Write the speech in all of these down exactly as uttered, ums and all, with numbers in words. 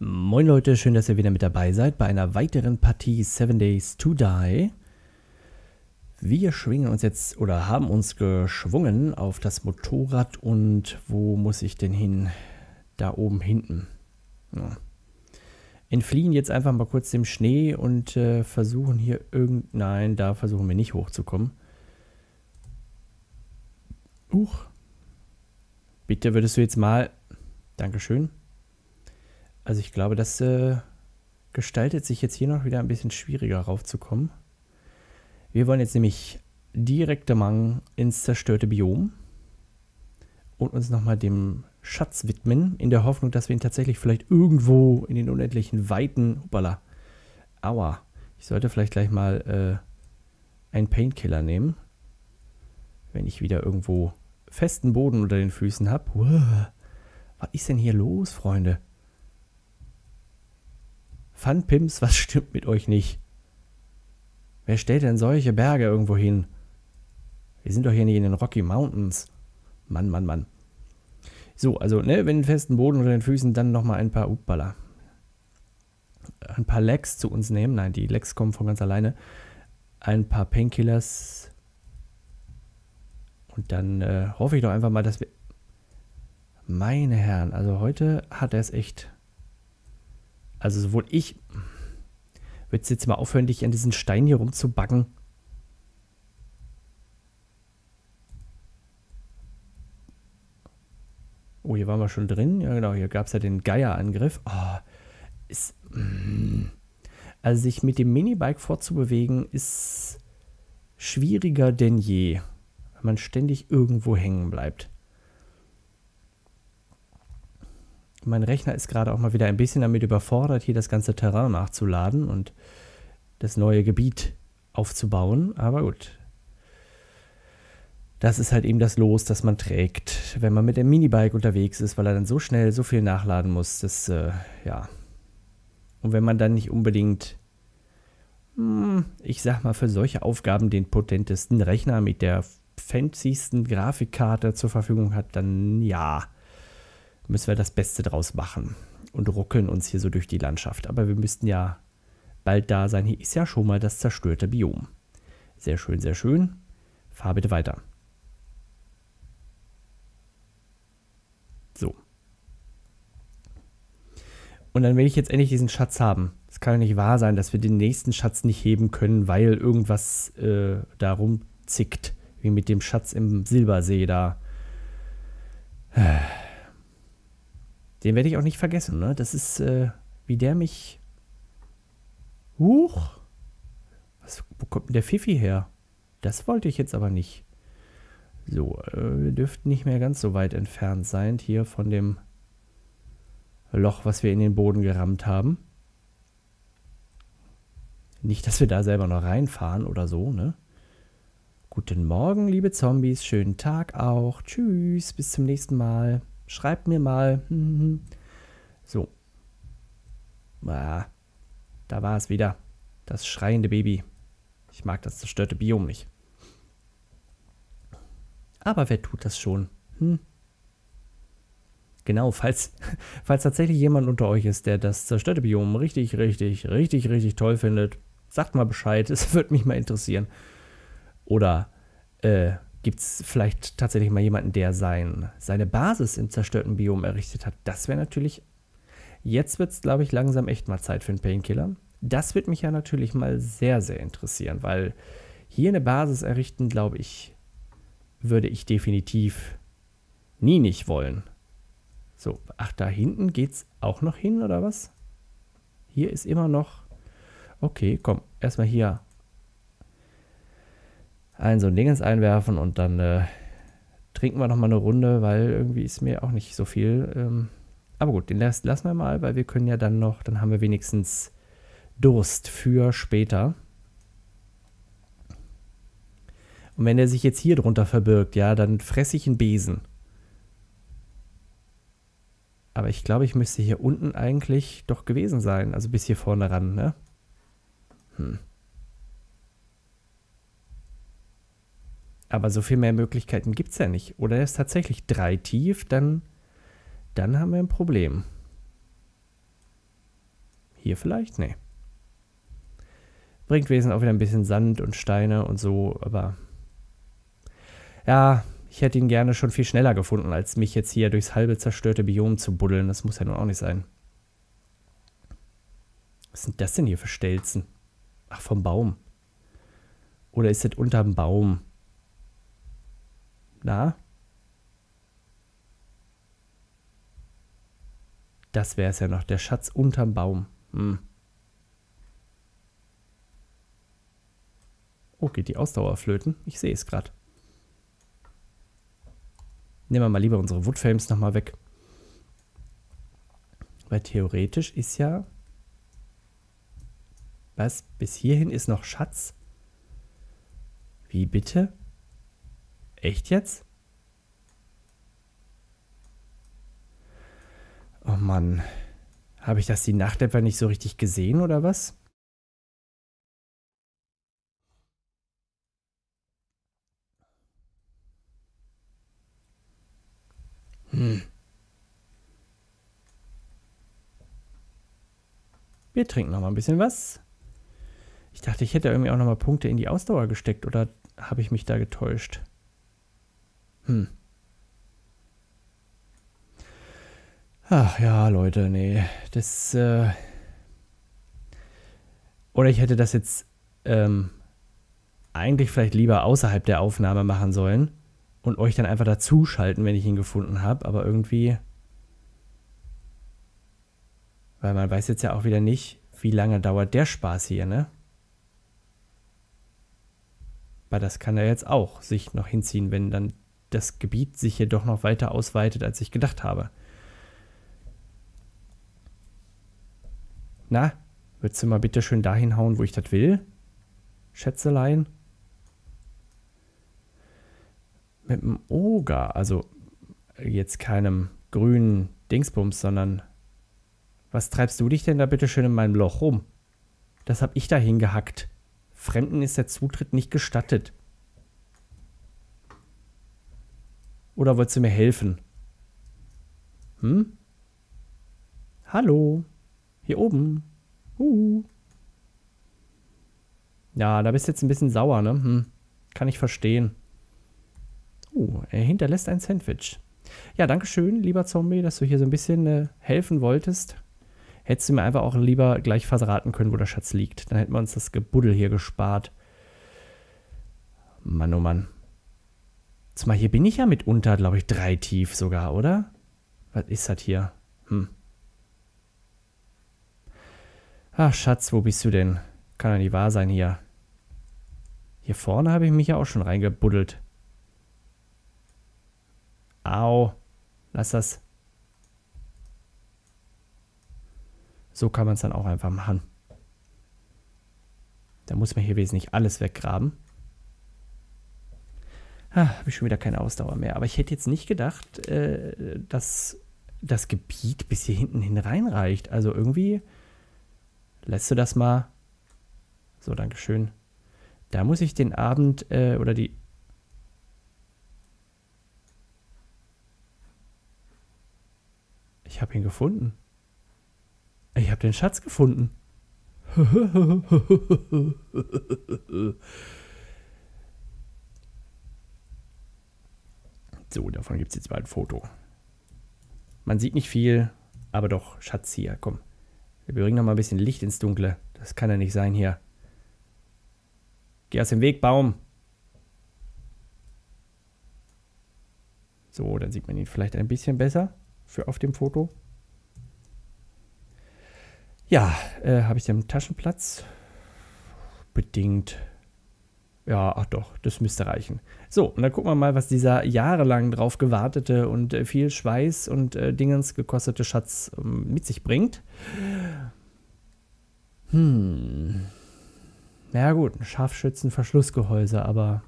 Moin Leute, schön, dass ihr wieder mit dabei seid bei einer weiteren Partie seven Days to Die. Wir schwingen uns jetzt oder haben uns geschwungen auf das Motorrad und wo muss ich denn hin? Da oben hinten. Ja. Entfliehen jetzt einfach mal kurz dem Schnee und äh, versuchen hier irgend... Nein, da versuchen wir nicht hochzukommen. Huch. Bitte würdest du jetzt mal... Dankeschön. Also ich glaube, das äh, gestaltet sich jetzt hier noch wieder ein bisschen schwieriger raufzukommen. Wir wollen jetzt nämlich direkt ins zerstörte Biom und uns nochmal dem Schatz widmen, in der Hoffnung, dass wir ihn tatsächlich vielleicht irgendwo in den unendlichen Weiten... Hoppala. Aua. Ich sollte vielleicht gleich mal äh, einen Painkiller nehmen, wenn ich wieder irgendwo festen Boden unter den Füßen habe. Wow. Was ist denn hier los, Freunde? Fun Pimps, was stimmt mit euch nicht? Wer stellt denn solche Berge irgendwo hin? Wir sind doch hier nicht in den Rocky Mountains. Mann, Mann, Mann. So, also, ne, wenn festen Boden unter den Füßen, dann nochmal ein paar Uppala. Ein paar Lecks zu uns nehmen. Nein, die Lecks kommen von ganz alleine. Ein paar Painkillers. Und dann äh, hoffe ich doch einfach mal, dass wir... Meine Herren, also heute hat er es echt... Also sowohl ich... Willst du jetzt mal aufhören, dich an diesen Stein hier rumzubacken? Oh, hier waren wir schon drin. Ja genau, hier gab es ja den Geierangriff. Oh, ist... Mm. Also sich mit dem Minibike fortzubewegen ist schwieriger denn je. Wenn man ständig irgendwo hängen bleibt. Mein Rechner ist gerade auch mal wieder ein bisschen damit überfordert, hier das ganze Terrain nachzuladen und das neue Gebiet aufzubauen. Aber gut. Das ist halt eben das Los, das man trägt, wenn man mit dem Minibike unterwegs ist, weil er dann so schnell so viel nachladen muss. Das, äh, ja. Und wenn man dann nicht unbedingt, mh, ich sag mal, für solche Aufgaben den potentesten Rechner mit der fancysten Grafikkarte zur Verfügung hat, dann ja. Müssen wir das Beste draus machen und ruckeln uns hier so durch die Landschaft. Aber wir müssten ja bald da sein. Hier ist ja schon mal das zerstörte Biom. Sehr schön, sehr schön. Fahr bitte weiter. So. Und dann will ich jetzt endlich diesen Schatz haben. Es kann ja nicht wahr sein, dass wir den nächsten Schatz nicht heben können, weil irgendwas äh, darum zickt. Wie mit dem Schatz im Silbersee da. Den werde ich auch nicht vergessen, ne? Das ist, äh, wie der mich... Huch! Was, wo kommt denn der Fifi her? Das wollte ich jetzt aber nicht. So, äh, wir dürften nicht mehr ganz so weit entfernt sein, hier von dem Loch, was wir in den Boden gerammt haben. Nicht, dass wir da selber noch reinfahren oder so, ne? Guten Morgen, liebe Zombies, schönen Tag auch. Tschüss, bis zum nächsten Mal. Schreibt mir mal. So. Ah, da war es wieder. Das schreiende Baby. Ich mag das zerstörte Biom nicht. Aber wer tut das schon? Hm? Genau, falls, falls tatsächlich jemand unter euch ist, der das zerstörte Biom richtig, richtig, richtig, richtig toll findet, sagt mal Bescheid. Es würde mich mal interessieren. Oder, äh, gibt es vielleicht tatsächlich mal jemanden, der sein, seine Basis im zerstörten Biom errichtet hat. Das wäre natürlich... Jetzt wird es, glaube ich, langsam echt mal Zeit für einen Painkiller. Das wird mich ja natürlich mal sehr, sehr interessieren, weil hier eine Basis errichten, glaube ich, würde ich definitiv nie nicht wollen. So, ach, da hinten geht's auch noch hin, oder was? Hier ist immer noch... Okay, komm, erstmal hier... ein so ein Dingens einwerfen und dann äh, trinken wir nochmal eine Runde, weil irgendwie ist mir auch nicht so viel. Ähm, aber gut, den Rest lassen wir mal, weil wir können ja dann noch, dann haben wir wenigstens Durst für später. Und wenn der sich jetzt hier drunter verbirgt, ja, dann fresse ich einen Besen. Aber ich glaube, ich müsste hier unten eigentlich doch gewesen sein, also bis hier vorne ran, ne? Hm. Aber so viel mehr Möglichkeiten gibt es ja nicht. Oder ist tatsächlich drei tief, dann, dann haben wir ein Problem. Hier vielleicht? Nee. Bringt wesentlich auch wieder ein bisschen Sand und Steine und so, aber... Ja, ich hätte ihn gerne schon viel schneller gefunden, als mich jetzt hier durchs halbe zerstörte Biom zu buddeln. Das muss ja nun auch nicht sein. Was sind das denn hier für Stelzen? Ach, vom Baum. Oder ist das unterm Baum? Na? Das wäre es ja noch. Der Schatz unterm Baum. Hm. Oh, geht die Ausdauer flöten? Ich sehe es gerade. Nehmen wir mal lieber unsere Woodframes nochmal weg. Weil theoretisch ist ja... Was? Bis hierhin ist noch Schatz? Wie bitte? Echt jetzt? Oh Mann. Habe ich das die Nacht etwa nicht so richtig gesehen oder was? Hm. Wir trinken noch mal ein bisschen was. Ich dachte, ich hätte irgendwie auch noch mal Punkte in die Ausdauer gesteckt, oder habe ich mich da getäuscht? Hm. Ach ja, Leute, nee. Das, äh... Oder ich hätte das jetzt, ähm, eigentlich vielleicht lieber außerhalb der Aufnahme machen sollen und euch dann einfach dazuschalten, wenn ich ihn gefunden habe, aber irgendwie... Weil man weiß jetzt ja auch wieder nicht, wie lange dauert der Spaß hier, ne? Weil das kann er jetzt auch sich noch hinziehen, wenn dann das Gebiet sich hier doch noch weiter ausweitet, als ich gedacht habe. Na, würdest du mal bitte schön dahin hauen, wo ich das will? Schätzelein. Mit dem Oger, also jetzt keinem grünen Dingsbums, sondern... Was treibst du dich denn da bitte schön in meinem Loch rum? Das hab ich dahin gehackt. Fremden ist der Zutritt nicht gestattet. Oder wolltest du mir helfen? Hm? Hallo? Hier oben? Uh. Ja, da bist du jetzt ein bisschen sauer, ne? Hm. Kann ich verstehen. Uh, er hinterlässt ein Sandwich. Ja, dankeschön, lieber Zombie, dass du hier so ein bisschen äh, helfen wolltest. Hättest du mir einfach auch lieber gleich verraten können, wo der Schatz liegt. Dann hätten wir uns das Gebuddel hier gespart. Mann, oh Mann. Zumal hier bin ich ja mitunter, glaube ich, drei tief sogar, oder? Was ist das hier? Hm. Ach, Schatz, wo bist du denn? Kann ja nicht wahr sein hier. Hier vorne habe ich mich ja auch schon reingebuddelt. Au. Lass das. So kann man es dann auch einfach machen. Da muss man hier wesentlich alles weggraben. Ah, habe ich schon wieder keine Ausdauer mehr. Aber ich hätte jetzt nicht gedacht, äh, dass das Gebiet bis hier hinten hin reinreicht. Also irgendwie lässt du das mal. So, dankeschön. Da muss ich den Abend äh, oder die... Ich habe ihn gefunden. Ich habe den Schatz gefunden. So, davon gibt es jetzt mal ein Foto. Man sieht nicht viel, aber doch, Schatz hier, komm. Wir bringen noch mal ein bisschen Licht ins Dunkle. Das kann ja nicht sein hier. Geh aus dem Weg, Baum. So, dann sieht man ihn vielleicht ein bisschen besser. Für auf dem Foto. Ja, äh, habe ich den Taschenplatz? Bedingt. Ja, ach doch, das müsste reichen. So, und dann gucken wir mal, was dieser jahrelang drauf gewartete und äh, viel Schweiß und äh, Dingens gekostete Schatz äh, mit sich bringt. Hm. Na gut, ein Scharfschützenverschlussgehäuse, aber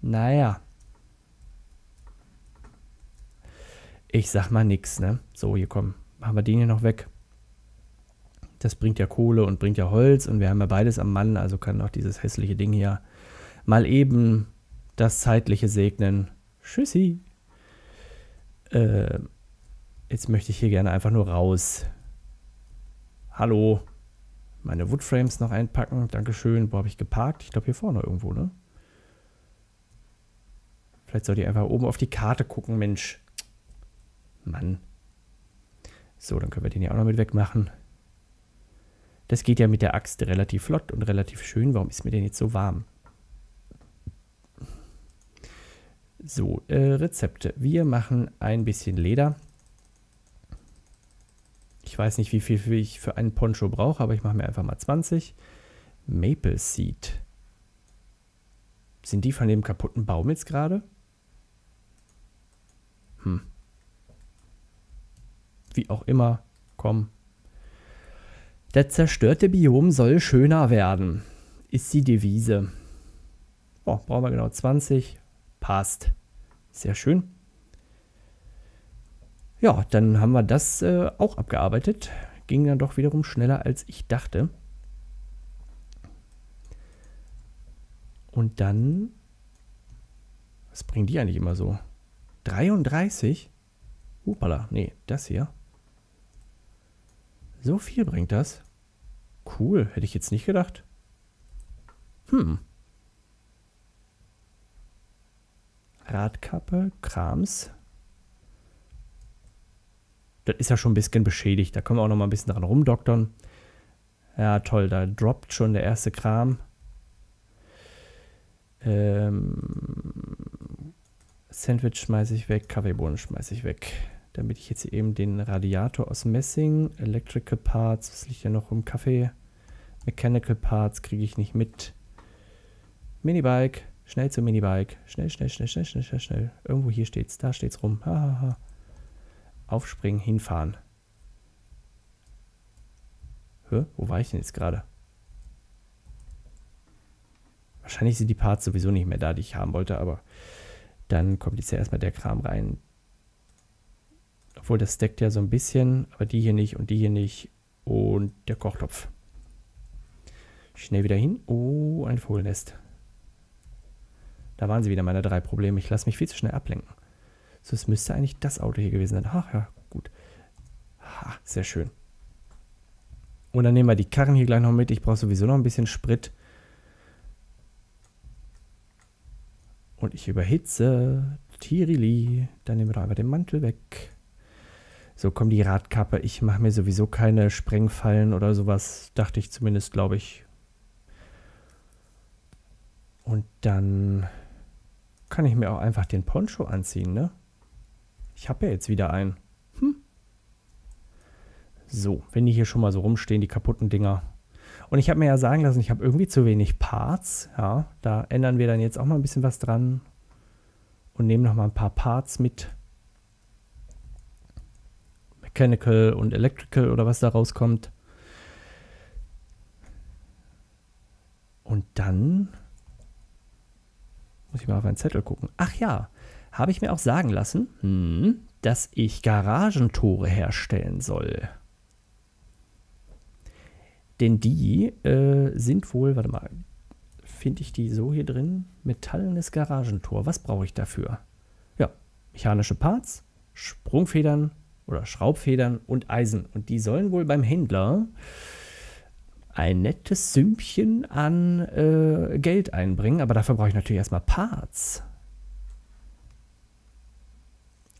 naja. Ich sag mal nix, ne? So, hier kommen. Machen wir den hier noch weg. Das bringt ja Kohle und bringt ja Holz und wir haben ja beides am Mann, also kann auch dieses hässliche Ding hier mal eben das Zeitliche segnen. Tschüssi. Äh, jetzt möchte ich hier gerne einfach nur raus. Hallo. Meine Woodframes noch einpacken. Dankeschön. Wo habe ich geparkt? Ich glaube hier vorne irgendwo, ne? Vielleicht sollte ich einfach oben auf die Karte gucken, Mensch. Mann. So, dann können wir den hier auch noch mit wegmachen. Das geht ja mit der Axt relativ flott und relativ schön. Warum ist mir denn jetzt so warm? So, äh, Rezepte. Wir machen ein bisschen Leder. Ich weiß nicht, wie viel ich für einen Poncho brauche, aber ich mache mir einfach mal zwanzig. Maple Seed. Sind die von dem kaputten Baum jetzt gerade? Hm. Wie auch immer. Komm. Das zerstörte Biom soll schöner werden, ist die Devise. Oh, brauchen wir genau zwanzig. Passt. Sehr schön. Ja, dann haben wir das äh, auch abgearbeitet. Ging dann doch wiederum schneller, als ich dachte. Und dann... Was bringen die eigentlich immer so? dreiunddreißig? Hupala, nee, das hier. So viel bringt das. Cool, hätte ich jetzt nicht gedacht. Hm. Radkappe, Krams. Das ist ja schon ein bisschen beschädigt. Da können wir auch noch mal ein bisschen dran rumdoktern. Ja, toll, da droppt schon der erste Kram. Ähm, Sandwich schmeiße ich weg, Kaffeebohnen schmeiße ich weg. Damit ich jetzt eben den Radiator aus Messing, Electrical Parts, was liegt ja noch um Kaffee, Mechanical Parts kriege ich nicht mit. Minibike, schnell zum Minibike. Schnell, schnell, schnell, schnell, schnell, schnell, schnell. Irgendwo hier steht's, da steht's rum. Ha, ha, ha. Aufspringen, hinfahren. Hä? Wo war ich denn jetzt gerade? Wahrscheinlich sind die Parts sowieso nicht mehr da, die ich haben wollte, aber dann kommt jetzt ja erstmal der Kram rein. Obwohl, das steckt ja so ein bisschen, aber die hier nicht und die hier nicht und der Kochtopf. Schnell wieder hin. Oh, ein Vogelnest. Da waren sie wieder, meine drei Probleme. Ich lasse mich viel zu schnell ablenken. So, es müsste eigentlich das Auto hier gewesen sein. Ach ja, gut. Ha, sehr schön. Und dann nehmen wir die Karren hier gleich noch mit. Ich brauche sowieso noch ein bisschen Sprit. Und ich überhitze. Tirili. Dann nehmen wir doch einfach den Mantel weg. So, komm, die Radkappe. Ich mache mir sowieso keine Sprengfallen oder sowas. Dachte ich zumindest, glaube ich. Und dann kann ich mir auch einfach den Poncho anziehen, ne? Ich habe ja jetzt wieder einen. Hm. So, wenn die hier schon mal so rumstehen, die kaputten Dinger. Und ich habe mir ja sagen lassen, ich habe irgendwie zu wenig Parts. Ja, da ändern wir dann jetzt auch mal ein bisschen was dran. Und nehmen noch mal ein paar Parts mit. Mechanical und Electrical oder was da rauskommt. Und dann muss ich mal auf einen Zettel gucken. Ach ja, habe ich mir auch sagen lassen, hm, dass ich Garagentore herstellen soll. Denn die äh, sind wohl, warte mal, finde ich die so hier drin? Metallenes Garagentor. Was brauche ich dafür? Ja, mechanische Parts, Sprungfedern oder Schraubfedern und Eisen. Und die sollen wohl beim Händler ein nettes Sümmchen an äh, Geld einbringen. Aber dafür brauche ich natürlich erstmal Parts.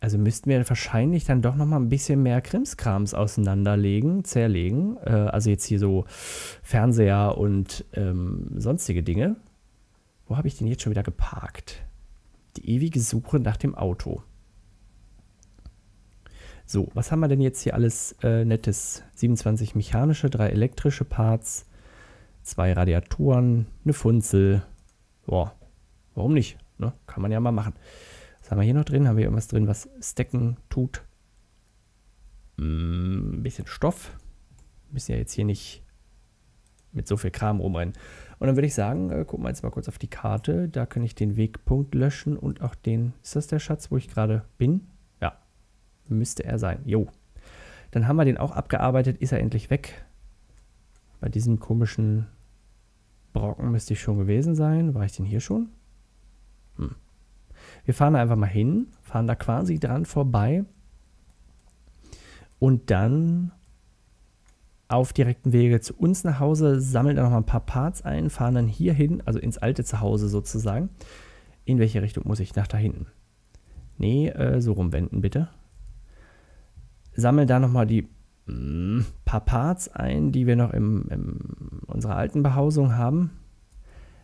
Also müssten wir wahrscheinlich dann doch nochmal ein bisschen mehr Krimskrams auseinanderlegen, zerlegen. Äh, also jetzt hier so Fernseher und ähm, sonstige Dinge. Wo habe ich den jetzt schon wieder geparkt? Die ewige Suche nach dem Auto. So, was haben wir denn jetzt hier alles äh, Nettes? siebenundzwanzig mechanische, drei elektrische Parts, zwei Radiatoren, eine Funzel. Boah, warum nicht? Ne? Kann man ja mal machen. Was haben wir hier noch drin? Haben wir irgendwas drin, was stecken tut? Mm, ein bisschen Stoff. Wir müssen ja jetzt hier nicht mit so viel Kram rumrennen. Und dann würde ich sagen, äh, gucken wir jetzt mal kurz auf die Karte. Da kann ich den Wegpunkt löschen und auch den... Ist das der Schatz, wo ich gerade bin? Ja, müsste er sein. Jo. Dann haben wir den auch abgearbeitet. Ist er endlich weg? Bei diesem komischen Brocken müsste ich schon gewesen sein. War ich denn hier schon? Hm. Wir fahren da einfach mal hin, fahren da quasi dran vorbei und dann auf direkten Wege zu uns nach Hause, sammeln dann nochmal ein paar Parts ein, fahren dann hier hin, also ins alte Zuhause sozusagen. In welche Richtung muss ich? Nach da hinten. Nee, äh, so rumwenden bitte. Sammeln da nochmal die mh, paar Parts ein, die wir noch in unserer alten Behausung haben.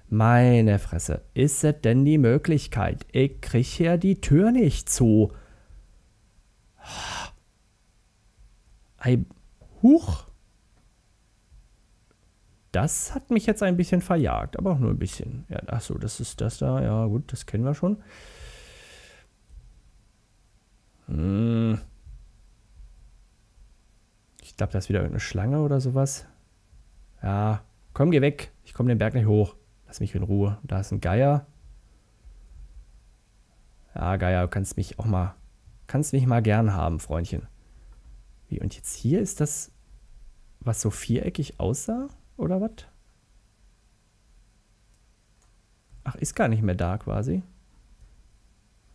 Meine Fresse, ist es denn die Möglichkeit? Ich kriege ja die Tür nicht zu. Huch. Das hat mich jetzt ein bisschen verjagt, aber auch nur ein bisschen. Ja, achso, das ist das da. Ja gut, das kennen wir schon. Hm. Ich glaube, da ist wieder eine Schlange oder sowas. Ja, komm, geh weg. Ich komme den Berg nicht hoch. Lass mich in Ruhe. Da ist ein Geier. Ja, Geier, du kannst mich auch mal, kannst mich mal gern haben, Freundchen. Wie, und jetzt hier ist das, was so viereckig aussah, oder was? Ach, ist gar nicht mehr da quasi.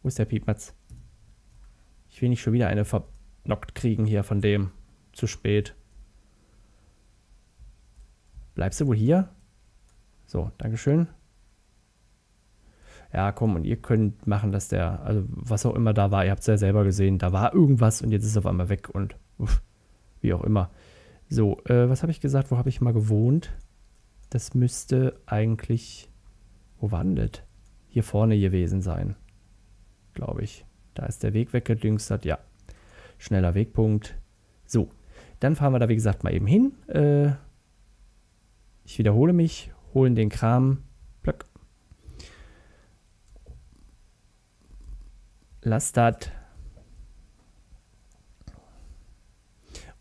Wo ist der Piepmatz? Ich will nicht schon wieder eine vernockt kriegen hier von dem. Zu spät. Bleibst du wohl hier? So, Dankeschön. Ja, komm, und ihr könnt machen, dass der, also was auch immer da war, ihr habt es ja selber gesehen, da war irgendwas und jetzt ist es auf einmal weg und uff, wie auch immer. So, äh, was habe ich gesagt, wo habe ich mal gewohnt? Das müsste eigentlich, wo war denn das? Hier vorne gewesen sein, glaube ich. Da ist der Weg weggedüngstert, ja. Schneller Wegpunkt. So, dann fahren wir da, wie gesagt, mal eben hin. Äh, ich wiederhole mich, holen den Kram, plöck. Lass das.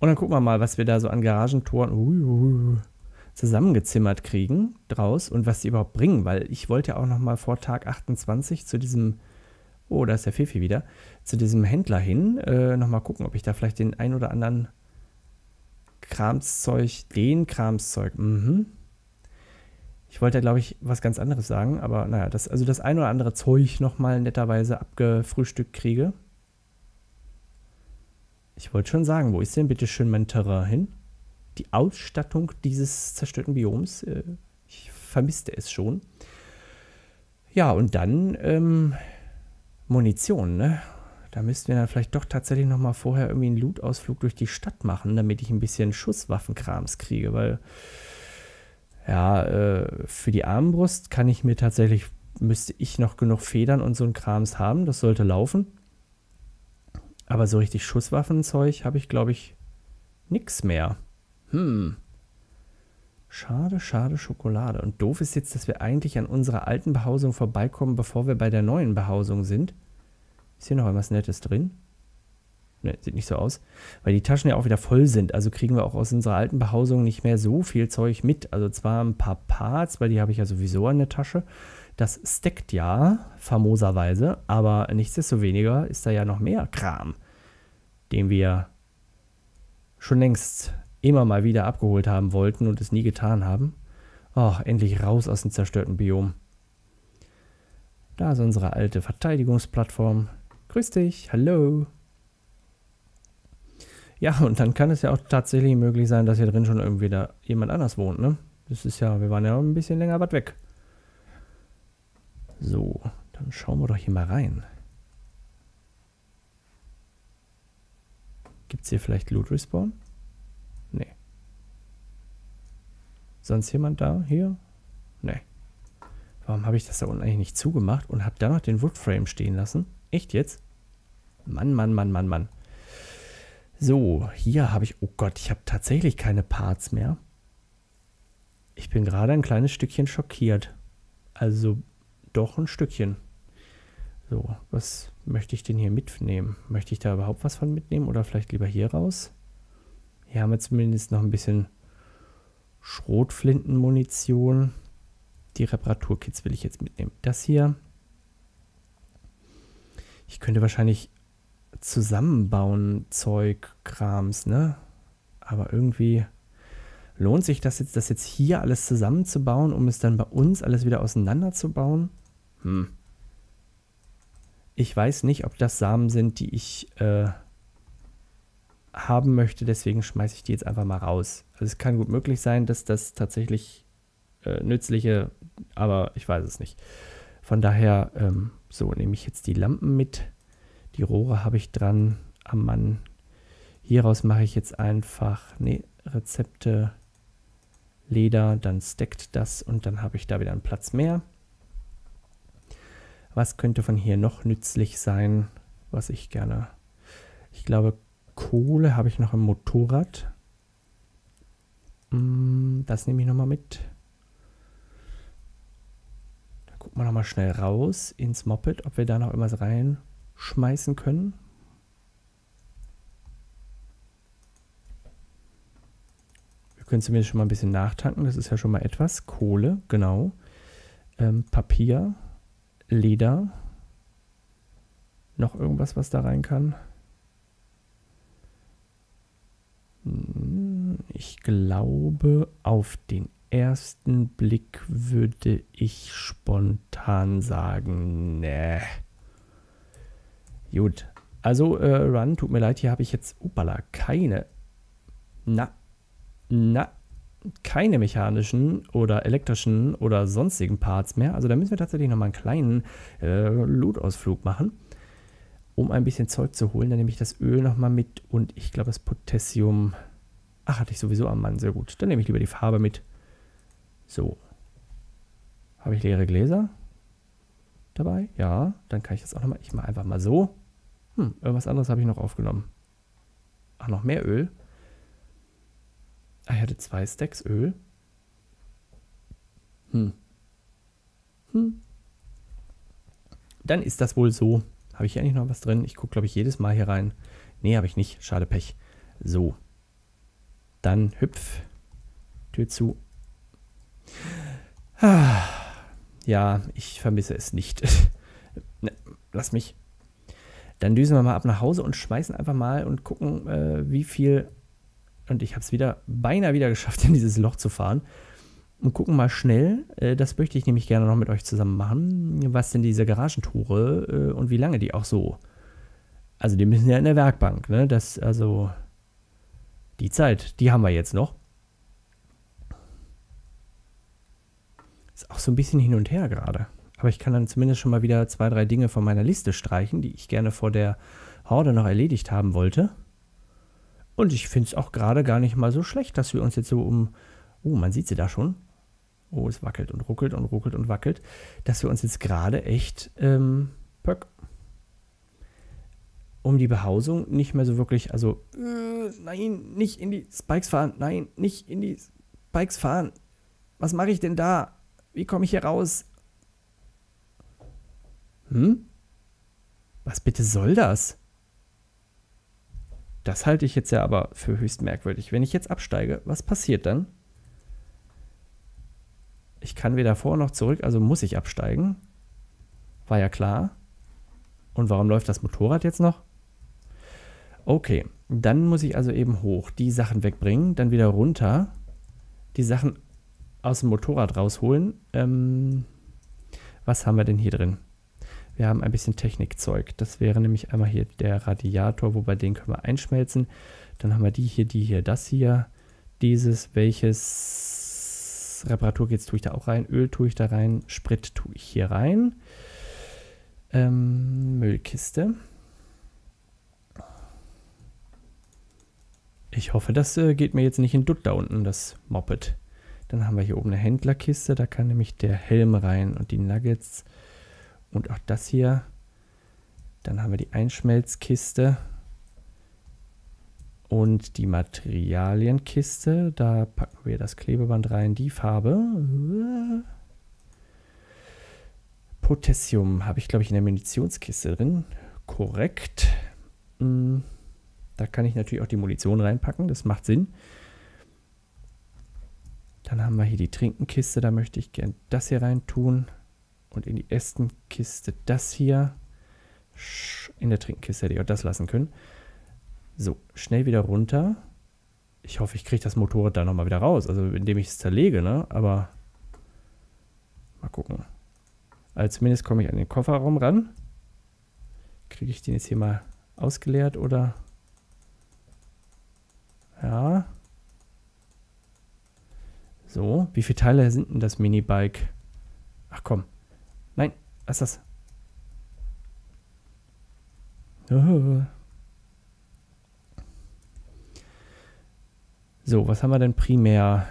Und dann gucken wir mal, was wir da so an Garagentoren uh, zusammengezimmert kriegen draus und was die überhaupt bringen, weil ich wollte ja auch nochmal vor Tag achtundzwanzig zu diesem, oh, da ist der Fifi wieder, zu diesem Händler hin, äh, nochmal gucken, ob ich da vielleicht den ein oder anderen Kramszeug, den Kramszeug, mhm. Ich wollte, glaube ich, was ganz anderes sagen, aber naja, das, also das ein oder andere Zeug nochmal netterweise abgefrühstückt kriege. Ich wollte schon sagen, wo ist denn bitte schön mein Terrain hin? Die Ausstattung dieses zerstörten Bioms, äh, ich vermisste es schon. Ja, und dann ähm, Munition, ne? Da müssten wir dann vielleicht doch tatsächlich nochmal vorher irgendwie einen Loot-Ausflug durch die Stadt machen, damit ich ein bisschen Schusswaffenkrams kriege, weil... Ja, äh, für die Armbrust kann ich mir tatsächlich, müsste ich noch genug Federn und so ein Krams haben. Das sollte laufen. Aber so richtig Schusswaffenzeug habe ich, glaube ich, nichts mehr. Hm. Schade, schade Schokolade. Und doof ist jetzt, dass wir eigentlich an unserer alten Behausung vorbeikommen, bevor wir bei der neuen Behausung sind. Ist hier noch irgendwas Nettes drin? Ne, sieht nicht so aus, weil die Taschen ja auch wieder voll sind, also kriegen wir auch aus unserer alten Behausung nicht mehr so viel Zeug mit, also zwar ein paar Parts, weil die habe ich ja sowieso an der Tasche, das steckt ja, famoserweise, aber nichtsdestoweniger ist da ja noch mehr Kram, den wir schon längst immer mal wieder abgeholt haben wollten und es nie getan haben. Oh, endlich raus aus dem zerstörten Biom. Da ist unsere alte Verteidigungsplattform. Grüß dich, hallo. Ja, und dann kann es ja auch tatsächlich möglich sein, dass hier drin schon irgendwie da jemand anders wohnt, ne? Das ist ja, wir waren ja ein bisschen länger weit weg. So, dann schauen wir doch hier mal rein. Gibt es hier vielleicht Loot Respawn? Nee. Sonst jemand da? Hier? Nee. Warum habe ich das da unten eigentlich nicht zugemacht und habe da noch den Woodframe stehen lassen? Echt jetzt? Mann, Mann, Mann, Mann, Mann. So, hier habe ich, oh Gott, ich habe tatsächlich keine Parts mehr. Ich bin gerade ein kleines Stückchen schockiert. Also doch ein Stückchen. So, was möchte ich denn hier mitnehmen? Möchte ich da überhaupt was von mitnehmen oder vielleicht lieber hier raus? Hier haben wir zumindest noch ein bisschen Schrotflintenmunition. Die Reparaturkits will ich jetzt mitnehmen. Das hier. Ich könnte wahrscheinlich... Zusammenbauen, Zeug, Krams, ne? Aber irgendwie lohnt sich das jetzt, das jetzt hier alles zusammenzubauen, um es dann bei uns alles wieder auseinanderzubauen? Hm. Ich weiß nicht, ob das Samen sind, die ich äh, haben möchte, deswegen schmeiße ich die jetzt einfach mal raus. Also es kann gut möglich sein, dass das tatsächlich äh, nützliche, aber ich weiß es nicht. Von daher, ähm, so nehme ich jetzt die Lampen mit, die Rohre habe ich dran am Mann. Hieraus mache ich jetzt einfach, nee, Rezepte, Leder, dann stackt das und dann habe ich da wieder einen Platz mehr. Was könnte von hier noch nützlich sein, was ich gerne... Ich glaube, Kohle habe ich noch im Motorrad. Das nehme ich nochmal mit. Da gucken wir nochmal schnell raus ins Moped, ob wir da noch irgendwas reinschmeißen können. Wir können zumindest schon mal ein bisschen nachtanken, das ist ja schon mal etwas. Kohle, genau. Ähm, Papier, Leder. Noch irgendwas, was da rein kann? Ich glaube, auf den ersten Blick würde ich spontan sagen, nee. Gut, also äh, Run, tut mir leid, hier habe ich jetzt, upala, keine, na, na, keine mechanischen oder elektrischen oder sonstigen Parts mehr. Also da müssen wir tatsächlich nochmal einen kleinen äh, Loot-Ausflug machen, um ein bisschen Zeug zu holen. Dann nehme ich das Öl nochmal mit und ich glaube das Potassium. Ach, hatte ich sowieso am Mann, sehr gut. Dann nehme ich lieber die Farbe mit. So. Habe ich leere Gläser dabei? Ja, dann kann ich das auch nochmal. Ich mache einfach mal so. Hm, irgendwas anderes habe ich noch aufgenommen. Ach, noch mehr Öl? Ah, ich hatte zwei Stacks Öl. Hm. Hm. Dann ist das wohl so. Habe ich hier eigentlich noch was drin? Ich gucke, glaube ich, jedes Mal hier rein. Nee, habe ich nicht. Schade, Pech. So. Dann hüpf. Tür zu. Ah. Ja, ich vermisse es nicht. Ne, lass mich. Dann düsen wir mal ab nach Hause und schmeißen einfach mal und gucken, äh, wie viel... Und ich habe es wieder, beinahe wieder geschafft, in dieses Loch zu fahren. Und gucken mal schnell, das möchte ich nämlich gerne noch mit euch zusammen machen, was denn diese Garagentore und wie lange die auch so. Also die müssen ja in der Werkbank, ne? Das, also die Zeit, die haben wir jetzt noch. Ist auch so ein bisschen hin und her gerade. Aber ich kann dann zumindest schon mal wieder zwei, drei Dinge von meiner Liste streichen, die ich gerne vor der Horde noch erledigt haben wollte. Und ich finde es auch gerade gar nicht mal so schlecht, dass wir uns jetzt so um... Oh, man sieht sie da schon. Oh, es wackelt und ruckelt und ruckelt und wackelt. Dass wir uns jetzt gerade echt ähm, pöck, um die Behausung nicht mehr so wirklich, also äh, nein, nicht in die Spikes fahren, nein, nicht in die Spikes fahren. Was mache ich denn da? Wie komme ich hier raus? Hm? Was bitte soll das? Das halte ich jetzt ja aber für höchst merkwürdig. Wenn ich jetzt absteige, was passiert dann? Ich kann weder vor noch zurück, also muss ich absteigen. War ja klar. Und warum läuft das Motorrad jetzt noch? Okay, dann muss ich also eben hoch, die Sachen wegbringen, dann wieder runter, die Sachen aus dem Motorrad rausholen. Ähm, was haben wir denn hier drin? Wir haben ein bisschen Technikzeug. Das wäre nämlich einmal hier der Radiator, wobei den können wir einschmelzen. Dann haben wir die hier, die hier, das hier, dieses, welches... Reparaturkits tue ich da auch rein, Öl tue ich da rein, Sprit tue ich hier rein. Ähm, Müllkiste. Ich hoffe, das äh, geht mir jetzt nicht in Dutt da unten, das Moped. Dann haben wir hier oben eine Händlerkiste, da kann nämlich der Helm rein und die Nuggets und auch das hier. Dann haben wir die Einschmelzkiste und die Materialienkiste, da packen wir das Klebeband rein, die Farbe. Potassium habe ich, glaube ich, in der Munitionskiste drin. Korrekt. Da kann ich natürlich auch die Munition reinpacken, das macht Sinn. Dann haben wir hier die Trinkenkiste, da möchte ich gerne das hier rein tun. Und in die Ästenkiste das hier. In der Trinkenkiste hätte ich auch das lassen können. So, schnell wieder runter. Ich hoffe, ich kriege das Motorrad da nochmal wieder raus. Also, indem ich es zerlege, ne? Aber mal gucken. Also, zumindest komme ich an den Kofferraum ran. Kriege ich den jetzt hier mal ausgeleert oder? So, wie viele Teile sind denn das Minibike? Ach komm. Nein, was ist das? So, was haben wir denn primär?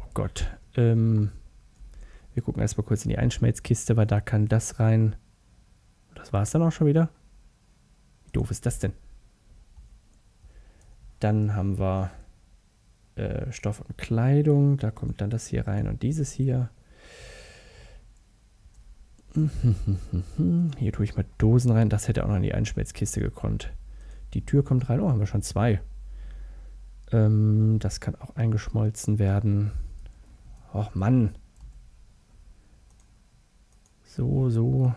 Oh Gott. Ähm, wir gucken erstmal kurz in die Einschmelzkiste, weil da kann das rein. Das war es dann auch schon wieder. Wie doof ist das denn? Dann haben wir äh, Stoff und Kleidung. Da kommt dann das hier rein und dieses hier. Hier tue ich mal Dosen rein. Das hätte auch noch in die Einschmelzkiste gekonnt. Die Tür kommt rein. Oh, haben wir schon zwei. Ähm, das kann auch eingeschmolzen werden. Och, Mann. So, so.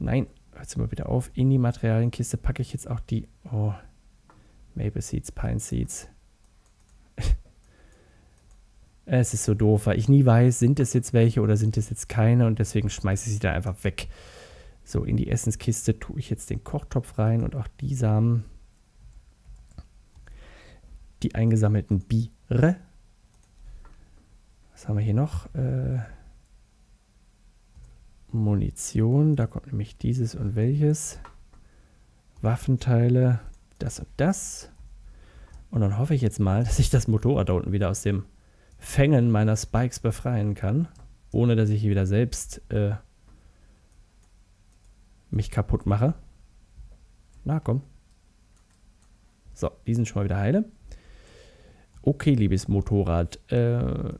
Nein, hört mal wieder auf. In die Materialienkiste packe ich jetzt auch die... Oh, Maple Seeds, Pine Seeds. Es ist so doof, weil ich nie weiß, sind es jetzt welche oder sind es jetzt keine und deswegen schmeiße ich sie da einfach weg. So, in die Essenskiste tue ich jetzt den Kochtopf rein und auch die Samen. Die eingesammelten Biere. Was haben wir hier noch? Äh, Munition, da kommt nämlich dieses und welches. Waffenteile, das und das. Und dann hoffe ich jetzt mal, dass ich das Motorrad da unten wieder aus dem Fängen meiner Spikes befreien kann, ohne dass ich hier wieder selbst äh, mich kaputt mache. Na komm. So, die sind schon mal wieder heile. Okay, liebes Motorrad, äh,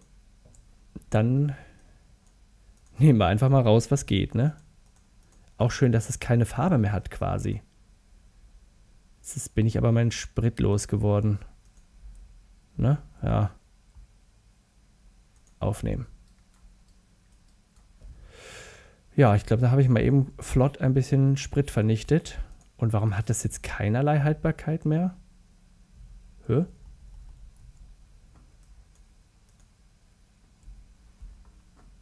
dann nehmen wir einfach mal raus, was geht, ne? Auch schön, dass es keine Farbe mehr hat, quasi. Jetzt bin ich aber meinen Sprit losgeworden. Ne? Ja. Aufnehmen. Ja, ich glaube, da habe ich mal eben flott ein bisschen Sprit vernichtet. Und warum hat das jetzt keinerlei Haltbarkeit mehr? Hä?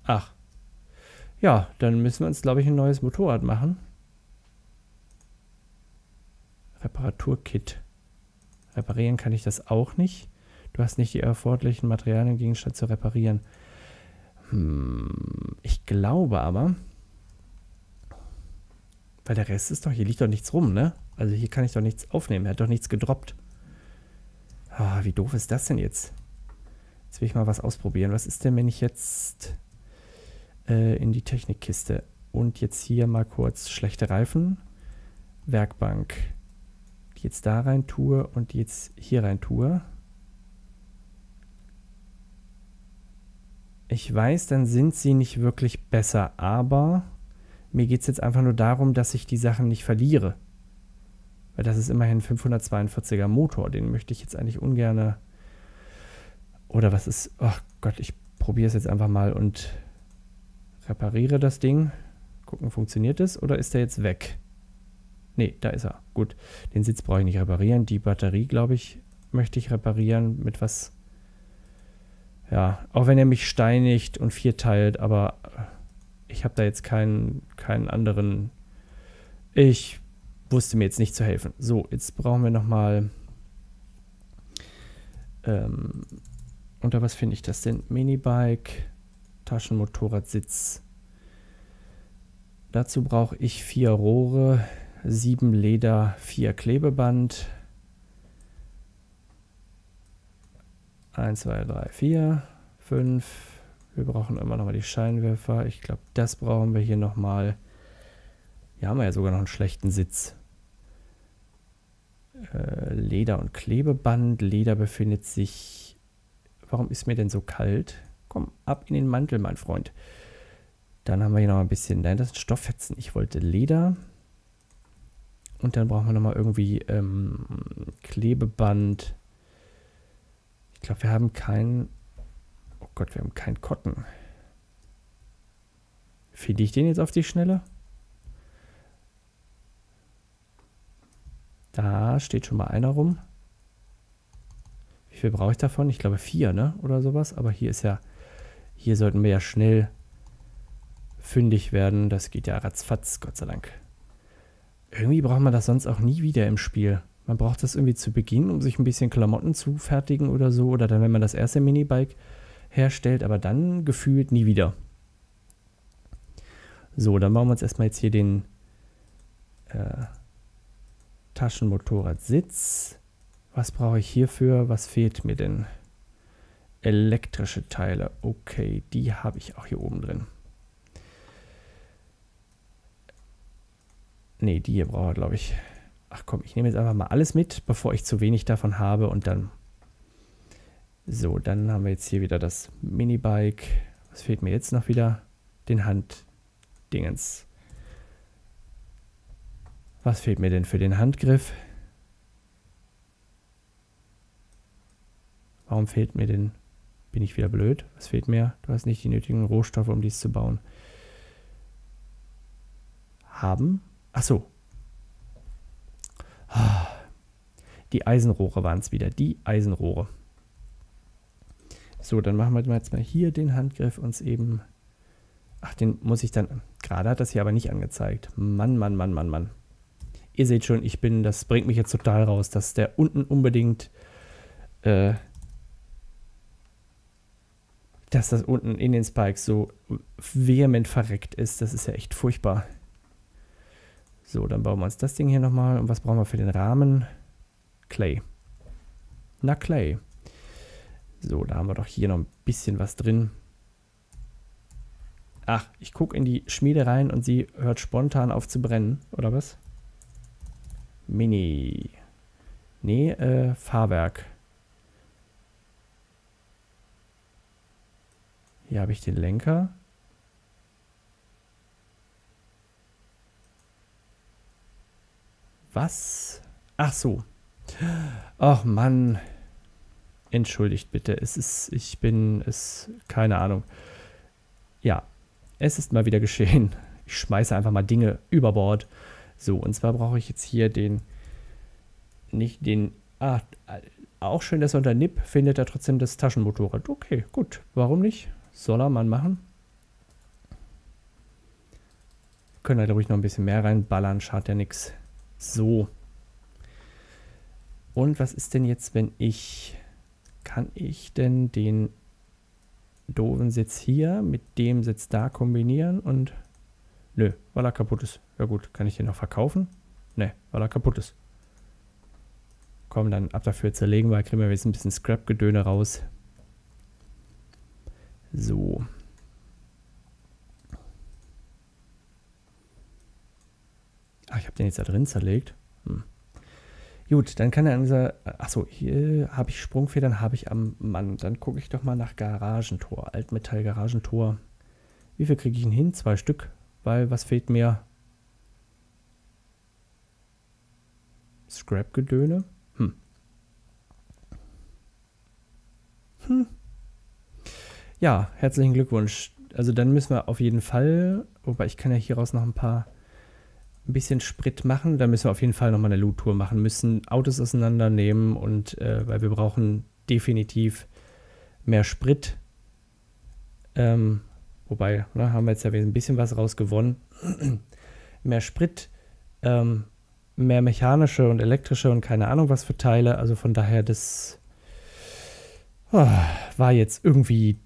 Ach. Ja, dann müssen wir uns, glaube ich, ein neues Motorrad machen. Reparaturkit. Reparieren kann ich das auch nicht. Du hast nicht die erforderlichen Materialien, den Gegenstand zu reparieren. Hm, ich glaube aber, weil der Rest ist doch, hier liegt doch nichts rum, ne? Also hier kann ich doch nichts aufnehmen, er hat doch nichts gedroppt. Ah, wie doof ist das denn jetzt? Jetzt will ich mal was ausprobieren. Was ist denn, wenn ich jetzt äh, in die Technikkiste und jetzt hier mal kurz schlechte Reifen, Werkbank, die jetzt da rein tue und die jetzt hier rein tue. Ich weiß, dann sind sie nicht wirklich besser, aber mir geht es jetzt einfach nur darum, dass ich die Sachen nicht verliere. Weil das ist immerhin ein fünfhundertzweiundvierziger Motor, den möchte ich jetzt eigentlich ungern. Oder was ist... Ach Gott, ich probiere es jetzt einfach mal und repariere das Ding. Gucken, funktioniert es oder ist der jetzt weg? Ne, da ist er. Gut, den Sitz brauche ich nicht reparieren. Die Batterie, glaube ich, möchte ich reparieren mit was... Ja, auch wenn er mich steinigt und vierteilt, aber ich habe da jetzt keinen, keinen anderen. Ich wusste mir jetzt nicht zu helfen. So, jetzt brauchen wir nochmal. Ähm, unter was finde ich das denn? Minibike, Taschenmotorradsitz. Dazu brauche ich vier Rohre, sieben Leder, vier Klebeband. eins, zwei, drei, vier, fünf. Wir brauchen immer noch mal die Scheinwerfer. Ich glaube, das brauchen wir hier noch mal. Hier haben wir ja sogar noch einen schlechten Sitz. Äh, Leder und Klebeband. Leder befindet sich... Warum ist mir denn so kalt? Komm, ab in den Mantel, mein Freund. Dann haben wir hier noch ein bisschen... Nein, das sind Stofffetzen. Ich wollte Leder. Und dann brauchen wir noch mal irgendwie ähm, Klebeband... Ich glaube, wir haben keinen... Oh Gott, wir haben keinen Kotten. Finde ich den jetzt auf die Schnelle? Da steht schon mal einer rum. Wie viel brauche ich davon? Ich glaube vier, ne? Oder sowas. Aber hier ist ja... Hier sollten wir ja schnell fündig werden. Das geht ja ratzfatz, Gott sei Dank. Irgendwie braucht man das sonst auch nie wieder im Spiel. Man braucht das irgendwie zu Beginn, um sich ein bisschen Klamotten zu fertigen oder so. Oder dann, wenn man das erste Minibike herstellt, aber dann gefühlt nie wieder. So, dann bauen wir uns erstmal jetzt hier den äh, Taschenmotorradsitz. Was brauche ich hierfür? Was fehlt mir denn? Elektrische Teile. Okay, die habe ich auch hier oben drin. Ne, die hier brauche ich, glaube ich. Ach komm, ich nehme jetzt einfach mal alles mit, bevor ich zu wenig davon habe und dann... So, dann haben wir jetzt hier wieder das Minibike. Was fehlt mir jetzt noch wieder? Den Handdingens. Was fehlt mir denn für den Handgriff? Warum fehlt mir denn... Bin ich wieder blöd? Was fehlt mir? Du hast nicht die nötigen Rohstoffe, um dies zu bauen. Haben? Ach so. Die Eisenrohre waren es wieder. Die Eisenrohre. So, dann machen wir jetzt mal hier den Handgriff uns eben... Ach, den muss ich dann... Gerade hat das hier aber nicht angezeigt. Mann, Mann, Mann, Mann, Mann. Ihr seht schon, ich bin... Das bringt mich jetzt total raus, dass der unten unbedingt... Äh, dass das unten in den Spikes so vehement verreckt ist. Das ist ja echt furchtbar. So, dann bauen wir uns das Ding hier nochmal. Und was brauchen wir für den Rahmen? Clay. Na, Clay. So, da haben wir doch hier noch ein bisschen was drin. Ach, ich gucke in die Schmiede rein und sie hört spontan auf zu brennen, oder was? Mini. Nee, äh, Fahrwerk. Hier habe ich den Lenker. Was? Ach so. Ach Mann. Entschuldigt bitte. Es ist, ich bin, es, keine Ahnung. Ja, es ist mal wieder geschehen. Ich schmeiße einfach mal Dinge über Bord. So, und zwar brauche ich jetzt hier den, nicht den, ah, auch schön, dass er unter N I P findet er trotzdem das Taschenmotorrad. Okay, gut. Warum nicht? Soll er mal machen. Können da, glaube ich, noch ein bisschen mehr reinballern. Schadet ja nichts. So. Und was ist denn jetzt, wenn ich... Kann ich denn den doofen Sitz hier mit dem Sitz da kombinieren und... Nö, weil er kaputt ist. Ja gut, kann ich den noch verkaufen? Ne, weil er kaputt ist. Komm, dann ab dafür zerlegen, weil kriegen wir jetzt ein bisschen Scrap-Gedöne raus. So. Ach, ich habe den jetzt da drin zerlegt. Hm. Gut, dann kann er an dieser... Achso, hier habe ich Sprungfedern, habe ich am Mann. Dann gucke ich doch mal nach Garagentor. Altmetall-Garagentor. Wie viel kriege ich denn hin? Zwei Stück. Weil was fehlt mir? Scrap-Gedöne? Hm. Hm. Ja, herzlichen Glückwunsch. Also dann müssen wir auf jeden Fall... Wobei, ich kann ja hieraus noch ein paar... ein bisschen Sprit machen, da müssen wir auf jeden Fall nochmal eine Loot-Tour machen, müssen Autos auseinandernehmen und, äh, weil wir brauchen definitiv mehr Sprit. Ähm, wobei, ne, haben wir jetzt ja ein bisschen was rausgewonnen. Mehr Sprit, ähm, mehr mechanische und elektrische und keine Ahnung was für Teile, also von daher das oh, war jetzt irgendwie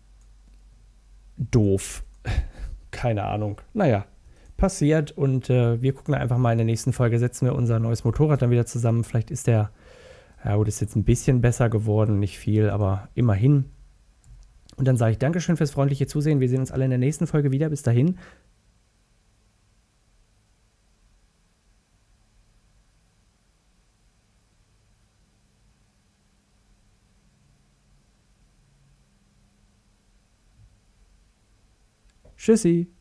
doof. Keine Ahnung, naja. Passiert und äh, wir gucken einfach mal in der nächsten Folge, setzen wir unser neues Motorrad dann wieder zusammen. Vielleicht ist der, ja gut, ist jetzt ein bisschen besser geworden, nicht viel, aber immerhin. Und dann sage ich Dankeschön fürs freundliche Zusehen. Wir sehen uns alle in der nächsten Folge wieder. Bis dahin. Tschüssi.